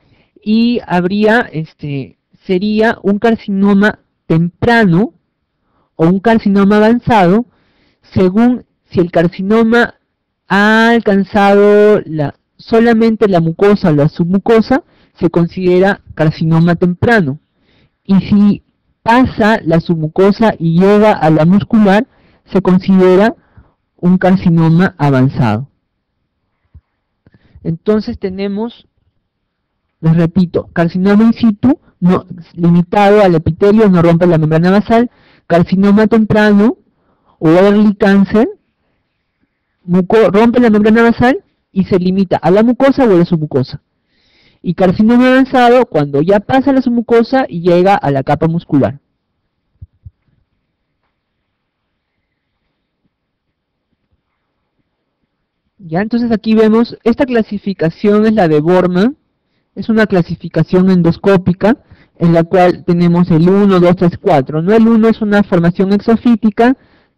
Y habría, este, sería un carcinoma temprano o un carcinoma avanzado, según si el carcinoma ha alcanzado la, solamente la mucosa o la submucosa, se considera carcinoma temprano. Y si pasa la submucosa y llega a la muscular, se considera un carcinoma avanzado. Entonces tenemos, les repito, carcinoma in situ, no, limitado al epitelio, no rompe la membrana basal, carcinoma temprano o early cancer, muco, rompe la membrana basal y se limita a la mucosa o a la submucosa. Y carcinoma avanzado cuando ya pasa la submucosa y llega a la capa muscular. Ya, entonces aquí vemos, esta clasificación es la de Borrmann, es una clasificación endoscópica en la cual tenemos el uno, dos, tres, cuatro, ¿no? El uno es una formación exofítica,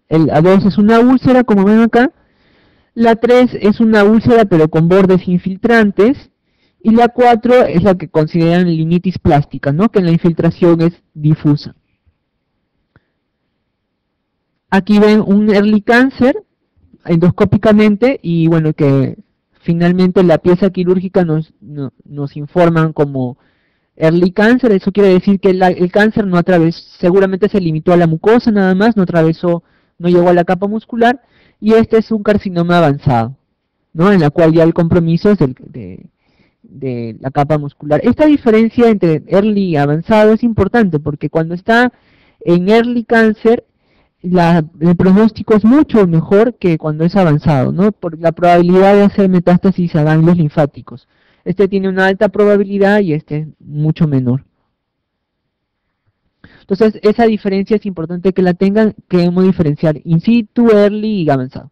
el dos es una úlcera, como ven acá, la tres es una úlcera pero con bordes infiltrantes, y la cuatro es la que consideran linitis plástica, ¿no? Que en la infiltración es difusa. Aquí ven un early cancer, endoscópicamente, y bueno, que finalmente la pieza quirúrgica nos, no, nos informan como early cancer. Eso quiere decir que la, el cáncer no atravesó, seguramente se limitó a la mucosa nada más, no atravesó, no llegó a la capa muscular, y este es un carcinoma avanzado, ¿no? En la cual ya el compromiso es del, de, de la capa muscular. Esta diferencia entre early y avanzado es importante, porque cuando está en early cancer, La, el pronóstico es mucho mejor que cuando es avanzado, ¿no? Por la probabilidad de hacer metástasis a ganglios linfáticos. Este tiene una alta probabilidad y este es mucho menor. Entonces, esa diferencia es importante que la tengan, que debemos diferenciar in situ, early y avanzado.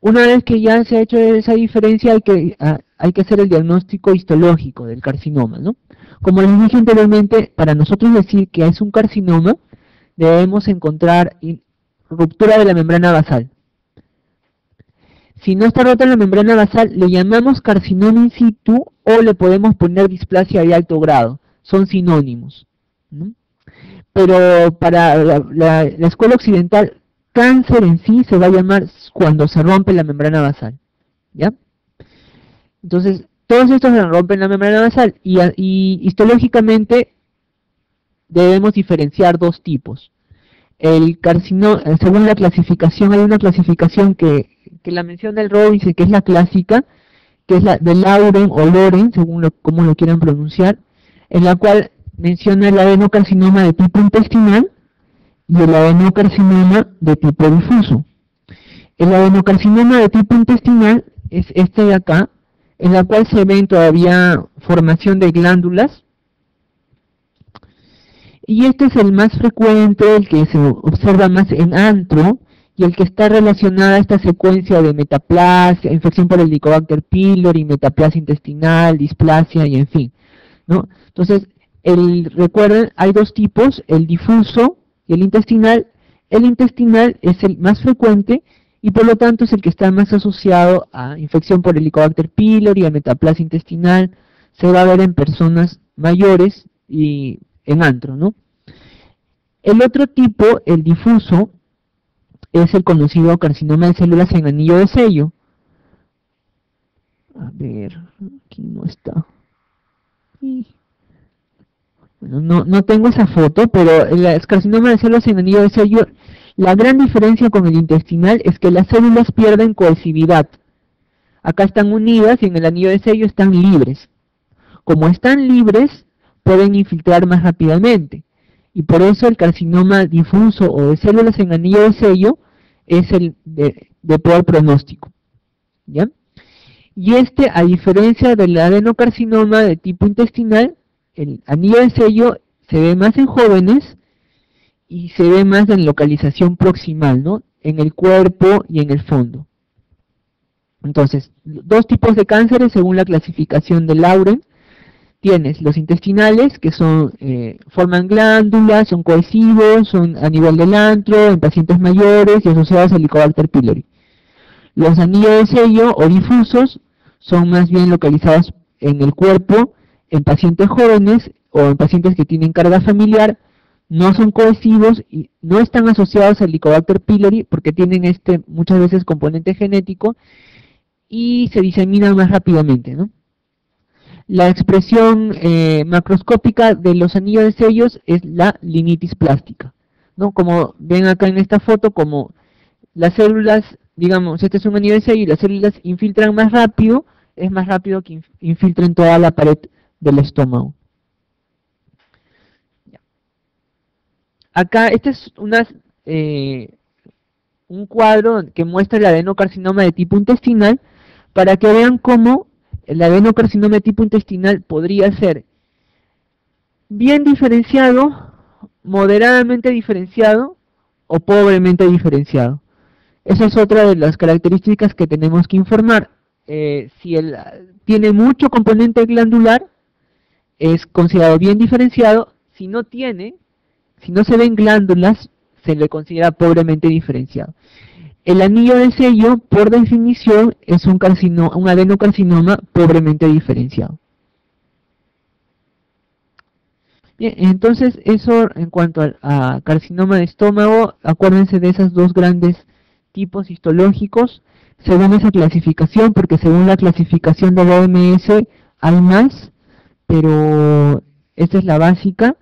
Una vez que ya se ha hecho esa diferencia, hay que, hay que hacer el diagnóstico histológico del carcinoma, ¿no? Como les dije anteriormente, para nosotros decir que es un carcinoma, debemos encontrar ruptura de la membrana basal. Si no está rota la membrana basal, le llamamos carcinoma in situ o le podemos poner displasia de alto grado. Son sinónimos, ¿no? Pero para la, la, la escuela occidental, cáncer en sí se va a llamar cuando se rompe la membrana basal, ¿ya? Entonces, todos estos se rompen la membrana basal y, y histológicamente debemos diferenciar dos tipos. El carcinoma, según la clasificación, hay una clasificación que, que la menciona el Robinson, que es la clásica, que es la de Lauren o Loren, según lo, como lo quieran pronunciar, en la cual menciona el adenocarcinoma de tipo intestinal y el adenocarcinoma de tipo difuso. El adenocarcinoma de tipo intestinal es este de acá, en la cual se ven todavía formación de glándulas, y este es el más frecuente, el que se observa más en antro, y el que está relacionado a esta secuencia de metaplasia, infección por el Helicobacter pylori, metaplasia intestinal, displasia, y en fin, ¿no? Entonces, el, recuerden, hay dos tipos, el difuso y el intestinal. El intestinal es el más frecuente, y por lo tanto es el que está más asociado a infección por el Helicobacter pylori, a metaplasia intestinal. Se va a ver en personas mayores y en antro, ¿no? El otro tipo, el difuso, es el conocido carcinoma de células en anillo de sello. A ver, aquí no está. Bueno, no, no tengo esa foto, pero el carcinoma de células en anillo de sello, la gran diferencia con el intestinal es que las células pierden cohesividad. Acá están unidas y en el anillo de sello están libres. Como están libres, pueden infiltrar más rápidamente, y por eso el carcinoma difuso o de células en anillo de sello es el de, de peor pronóstico, ¿ya? Y este, a diferencia del adenocarcinoma de tipo intestinal, el anillo de sello se ve más en jóvenes y se ve más en localización proximal, ¿no? En el cuerpo y en el fondo. Entonces, dos tipos de cánceres según la clasificación de Lauren. tienes los intestinales, que son eh, forman glándulas, son cohesivos, son a nivel del antro, en pacientes mayores y asociados a Helicobacter pylori. Los anillos de sello o difusos son más bien localizados en el cuerpo, en pacientes jóvenes o en pacientes que tienen carga familiar, no son cohesivos y no están asociados al Helicobacter pylori porque tienen este muchas veces componente genético y se diseminan más rápidamente, ¿no? La expresión eh, macroscópica de los anillos de sellos es la linitis plástica, ¿no? Como ven acá en esta foto, como las células, digamos, este es un anillo de sello y las células infiltran más rápido, es más rápido que infiltren toda la pared del estómago. Acá, este es una, eh, un cuadro que muestra el adenocarcinoma de tipo intestinal, para que vean cómo el adenocarcinoma de tipo intestinal podría ser bien diferenciado, moderadamente diferenciado o pobremente diferenciado. Esa es otra de las características que tenemos que informar. Eh, si el, tiene mucho componente glandular, es considerado bien diferenciado. Si no tiene, si no se ven glándulas, se le considera pobremente diferenciado. El anillo de sello, por definición, es un, carcino, un adenocarcinoma pobremente diferenciado. Bien, entonces eso en cuanto a, a carcinoma de estómago, acuérdense de esos dos grandes tipos histológicos, según esa clasificación, porque según la clasificación de la O M S hay más, pero esta es la básica,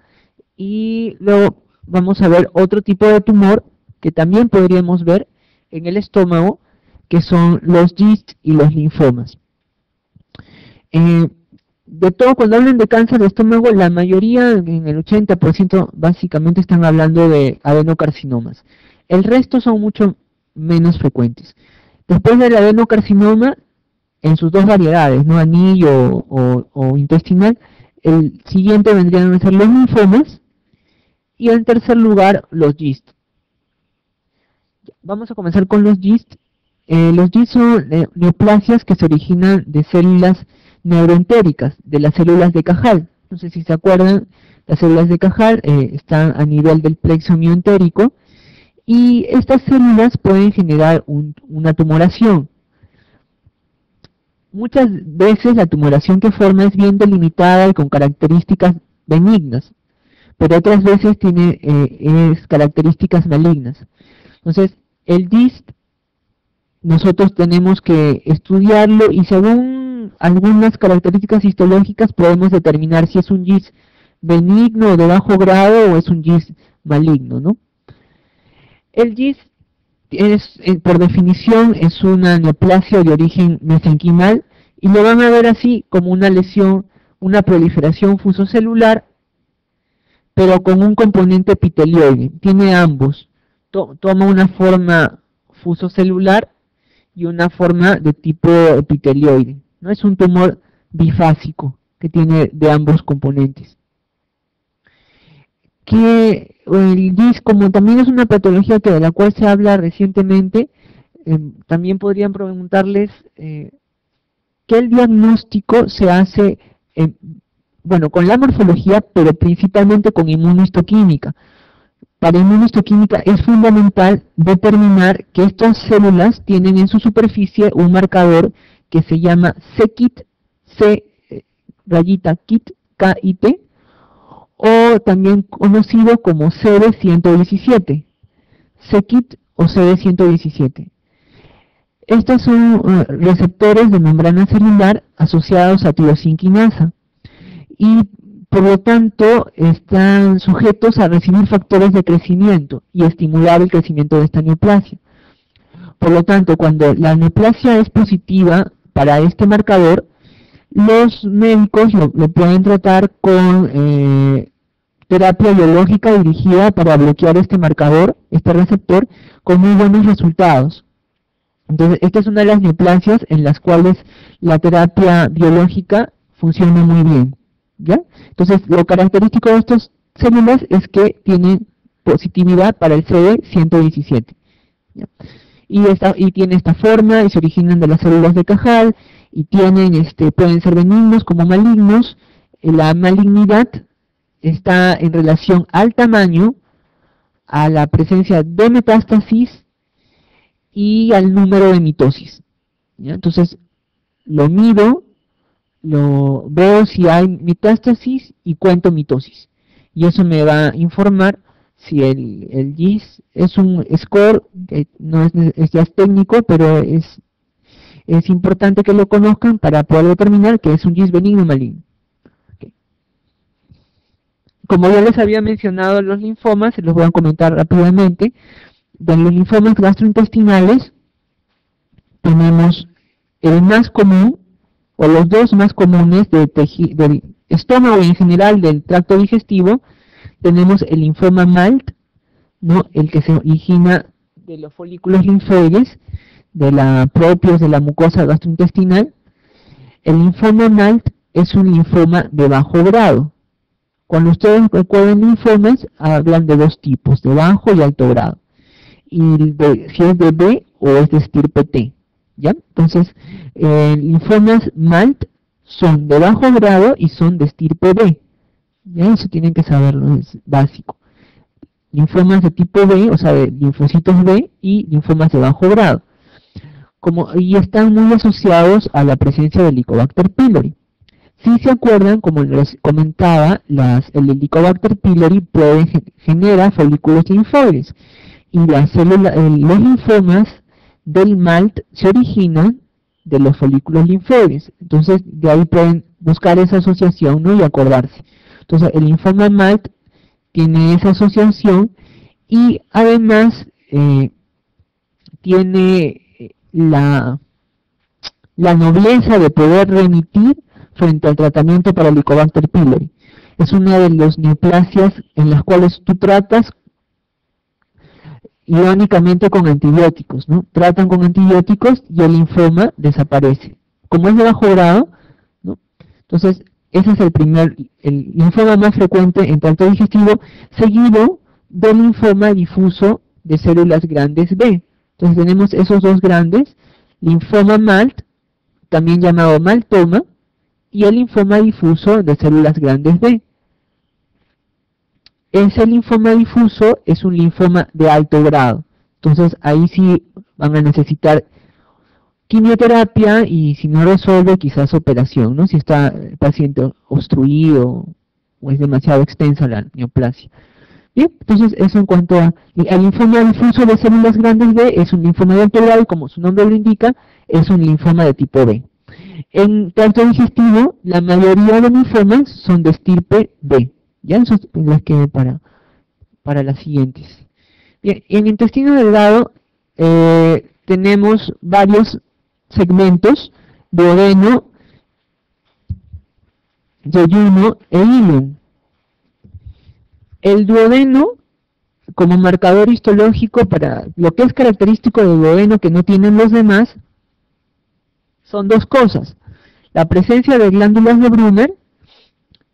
y luego vamos a ver otro tipo de tumor que también podríamos ver en el estómago, que son los GIST y los linfomas. Eh, de todo, cuando hablan de cáncer de estómago, la mayoría, en el ochenta por ciento, básicamente están hablando de adenocarcinomas. El resto son mucho menos frecuentes. Después del adenocarcinoma, en sus dos variedades, ¿no? Anillo o, o intestinal, el siguiente vendrían a ser los linfomas, y en tercer lugar, los GIST. Vamos a comenzar con los GIST. Eh, los GIST son neoplasias que se originan de células neuroentéricas, de las células de Cajal. No sé si se acuerdan, las células de Cajal eh, están a nivel del plexo mioentérico y estas células pueden generar un, una tumoración. Muchas veces la tumoración que forma es bien delimitada y con características benignas, pero otras veces tiene eh, es características malignas. Entonces, el GIST nosotros tenemos que estudiarlo y según algunas características histológicas podemos determinar si es un GIST benigno de bajo grado o es un GIST maligno, ¿no? El GIST, es, por definición, es una neoplasia de origen mesenquimal y lo van a ver así como una lesión, una proliferación fusocelular, pero con un componente epitelioide, tiene ambos. Toma una forma fusocelular y una forma de tipo epitelioide. No es un tumor bifásico que tiene de ambos componentes. Que el GIST, como también es una patología que de la cual se habla recientemente, eh, también podrían preguntarles eh, qué el diagnóstico se hace, eh, bueno, con la morfología, pero principalmente con inmunohistoquímica. Para inmunohistoquímica es fundamental determinar que estas células tienen en su superficie un marcador que se llama c-kit, c rayita kit, K I T, o también conocido como C D ciento diecisiete, c-kit o C D ciento diecisiete. Estos son receptores de membrana celular asociados a tirosinquinasa y por lo tanto, están sujetos a recibir factores de crecimiento y estimular el crecimiento de esta neoplasia. Por lo tanto, cuando la neoplasia es positiva para este marcador, los médicos lo, lo pueden tratar con eh, terapia biológica dirigida para bloquear este marcador, este receptor, con muy buenos resultados. Entonces, esta es una de las neoplasias en las cuales la terapia biológica funciona muy bien. ¿Ya? Entonces, lo característico de estas células es que tienen positividad para el C D ciento diecisiete. ¿Ya? Y, esta, y tiene esta forma, y se originan de las células de Cajal, y tienen, este, pueden ser benignos como malignos, la malignidad está en relación al tamaño, a la presencia de metástasis y al número de mitosis. ¿Ya? Entonces, lo mido, lo veo si hay metástasis y cuento mitosis. Y eso me va a informar si el, el GIST es un score, que no es, es, ya es técnico, pero es, es importante que lo conozcan para poder determinar que es un GIST benigno o maligno. Okay. Como ya les había mencionado los linfomas, se los voy a comentar rápidamente. De los linfomas gastrointestinales tenemos el más común, o los dos más comunes de del estómago y en general del tracto digestivo. Tenemos el linfoma MALT, ¿no?, el que se origina de los folículos linfoides, de la propios de la mucosa gastrointestinal. El linfoma MALT es un linfoma de bajo grado. Cuando ustedes recuerden linfomas, hablan de dos tipos, de bajo y alto grado. Y de, si es de B o es de estirpe T. ¿Ya? Entonces, eh, linfomas MALT son de bajo grado y son de estirpe B. Ya, eso tienen que saberlo, es básico. Linfomas de tipo B, o sea, de linfocitos B, y linfomas de bajo grado. Como, y están muy asociados a la presencia del Helicobacter pylori. Si se acuerdan, como les comentaba, las, el Helicobacter pylori puede, genera folículos linfoides. Y las células, los linfomas del MALT se originan de los folículos linfoides. Entonces, de ahí pueden buscar esa asociación, ¿no?, y acordarse. Entonces, el linfoma MALT tiene esa asociación y además eh, tiene la, la nobleza de poder remitir frente al tratamiento para el Helicobacter pylori. Es una de las neoplasias en las cuales tú tratas irónicamente con antibióticos, ¿no? Tratan con antibióticos y el linfoma desaparece. Como es de bajo grado, ¿no?, entonces, ese es el primer, el linfoma más frecuente en tracto digestivo, seguido del linfoma difuso de células grandes B. Entonces tenemos esos dos grandes, linfoma MALT, también llamado maltoma, y el linfoma difuso de células grandes B. Ese linfoma difuso es un linfoma de alto grado. Entonces ahí sí van a necesitar quimioterapia y, si no resuelve, quizás operación, ¿no?, si está el paciente obstruido o es demasiado extensa la neoplasia. Bien, entonces eso en cuanto a, al linfoma difuso de células grandes B, es un linfoma de alto grado y, como su nombre lo indica, es un linfoma de tipo B. En tracto digestivo, la mayoría de linfomas son de estirpe B. Ya eso les quede para, para las siguientes. Bien, en intestino delgado eh, tenemos varios segmentos de odeno, yeyuno e hilum. El duodeno, como marcador histológico, para lo que es característico del duodeno que no tienen los demás, son dos cosas: la presencia de glándulas de Brunner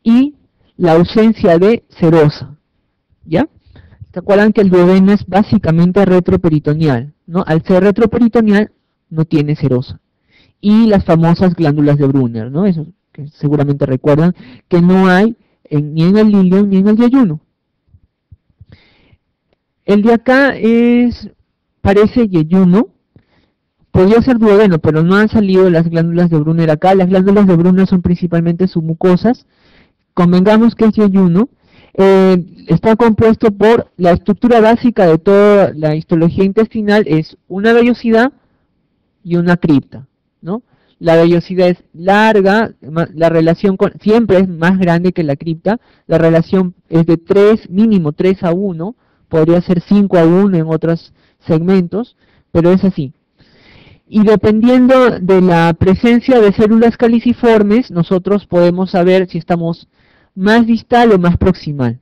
y la ausencia de serosa. ¿Ya? ¿Se acuerdan que el duodeno es básicamente retroperitoneal, ¿no? Al ser retroperitoneal, no tiene serosa. Y las famosas glándulas de Brunner, ¿no? Eso que seguramente recuerdan, que no hay en, ni en el ileum ni en el yeyuno. El de acá es, parece yeyuno, podría ser duodeno, pero no han salido las glándulas de Brunner acá. Las glándulas de Brunner son principalmente submucosas. Convengamos que es yeyuno. Eh, está compuesto por la estructura básica de toda la histología intestinal, es una vellosidad y una cripta, ¿no? La vellosidad es larga, la relación con, siempre es más grande que la cripta, la relación es de tres, mínimo tres a uno, podría ser cinco a uno en otros segmentos, pero es así. Y dependiendo de la presencia de células caliciformes, nosotros podemos saber si estamos más distal o más proximal.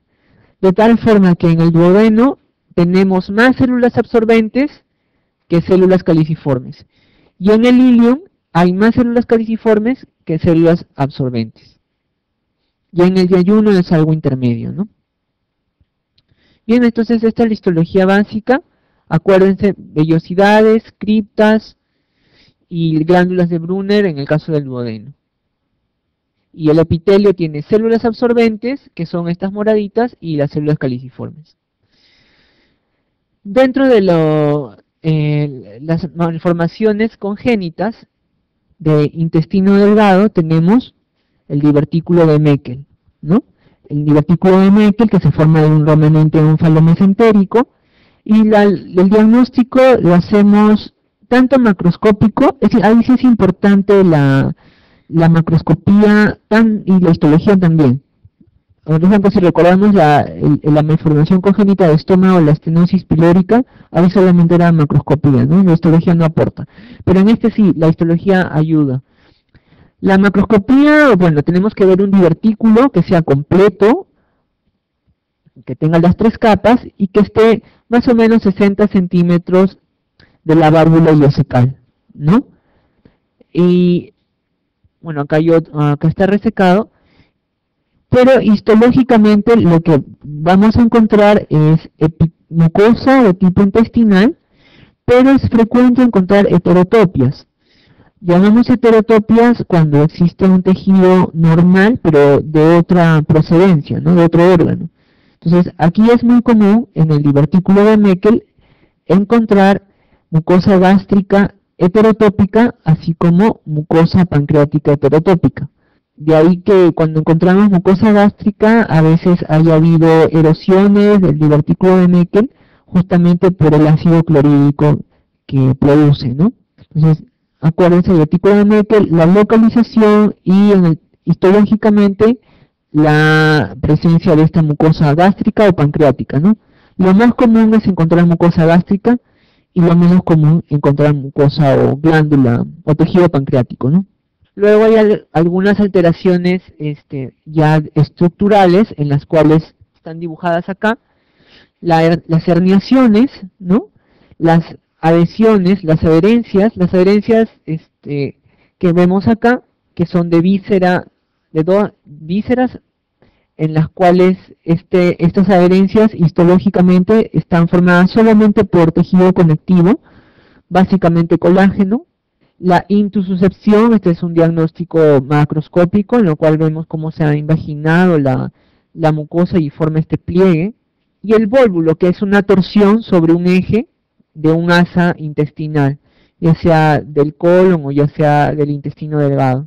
De tal forma que en el duodeno tenemos más células absorbentes que células caliciformes. Y en el ileum hay más células caliciformes que células absorbentes. Y en el yeyuno es algo intermedio, ¿no? Bien, entonces esta es la histología básica. Acuérdense, vellosidades, criptas y glándulas de Brunner en el caso del duodeno. y el epitelio tiene células absorbentes, que son estas moraditas, y las células caliciformes. Dentro de lo, eh, las malformaciones congénitas de intestino delgado tenemos el divertículo de Meckel, ¿no? El divertículo de Meckel, que se forma de un remanente onfalomesentérico, y la, el diagnóstico lo hacemos tanto macroscópico, es decir, ahí sí es importante la, la macroscopía tan, y la histología también. Por ejemplo, si recordamos la, el, la malformación congénita de estómago, la estenosis pilórica, ahí solamente era macroscopía, ¿no? La histología no aporta. Pero en este sí, la histología ayuda. La macroscopía, bueno, tenemos que ver un divertículo que sea completo, que tenga las tres capas y que esté más o menos sesenta centímetros de la válvula ileocecal, ¿no? Y, bueno, acá, yo, acá está resecado, pero histológicamente lo que vamos a encontrar es mucosa de tipo intestinal, pero es frecuente encontrar heterotopias. Llamamos heterotopias cuando existe un tejido normal, pero de otra procedencia, ¿no? De otro órgano. Entonces, aquí es muy común, en el divertículo de Meckel, encontrar mucosa gástrica heterotópica, así como mucosa pancreática heterotópica. De ahí que cuando encontramos mucosa gástrica, a veces haya habido erosiones del divertículo de Meckel, justamente por el ácido clorhídrico que produce, ¿no? Entonces, acuérdense, el divertículo de Meckel, la localización y en el, histológicamente la presencia de esta mucosa gástrica o pancreática, ¿no? Lo más común es encontrar mucosa gástrica y lo menos común encontrar mucosa o glándula o tejido pancreático, ¿no? Luego hay al, algunas alteraciones este, ya estructurales en las cuales están dibujadas acá, la, las herniaciones, ¿no? Las adhesiones, las adherencias, las adherencias este, que vemos acá, que son de víscera, de dos vísceras, en las cuales este, estas adherencias histológicamente están formadas solamente por tejido conectivo, básicamente colágeno. La intususcepción, este es un diagnóstico macroscópico, en lo cual vemos cómo se ha invaginado la, la mucosa y forma este pliegue. Y el vólvulo, que es una torsión sobre un eje de un asa intestinal, ya sea del colon o ya sea del intestino delgado.